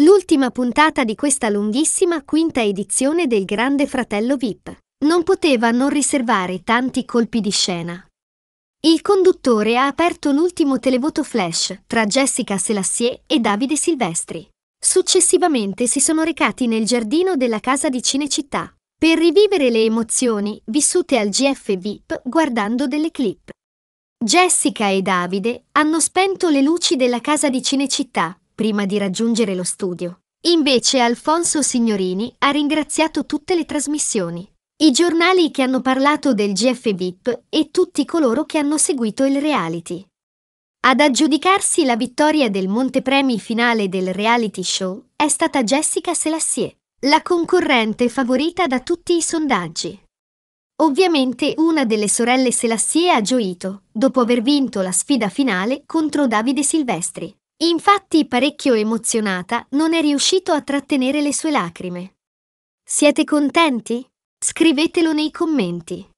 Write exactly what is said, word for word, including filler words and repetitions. L'ultima puntata di questa lunghissima quinta edizione del Grande Fratello V I P non poteva non riservare tanti colpi di scena. Il conduttore ha aperto l'ultimo televoto flash tra Jessica Selassié e Davide Silvestri. Successivamente si sono recati nel giardino della casa di Cinecittà per rivivere le emozioni vissute al G F V I P guardando delle clip. Jessica e Davide hanno spento le luci della casa di Cinecittà prima di raggiungere lo studio. Invece Alfonso Signorini ha ringraziato tutte le trasmissioni, i giornali che hanno parlato del G F V I P e tutti coloro che hanno seguito il reality. Ad aggiudicarsi la vittoria del montepremi finale del reality show è stata Jessica Selassié, la concorrente favorita da tutti i sondaggi. Ovviamente una delle sorelle Selassié ha gioito, dopo aver vinto la sfida finale contro Davide Silvestri. Infatti, parecchio emozionata, non è riuscito a trattenere le sue lacrime. Siete contenti? Scrivetelo nei commenti.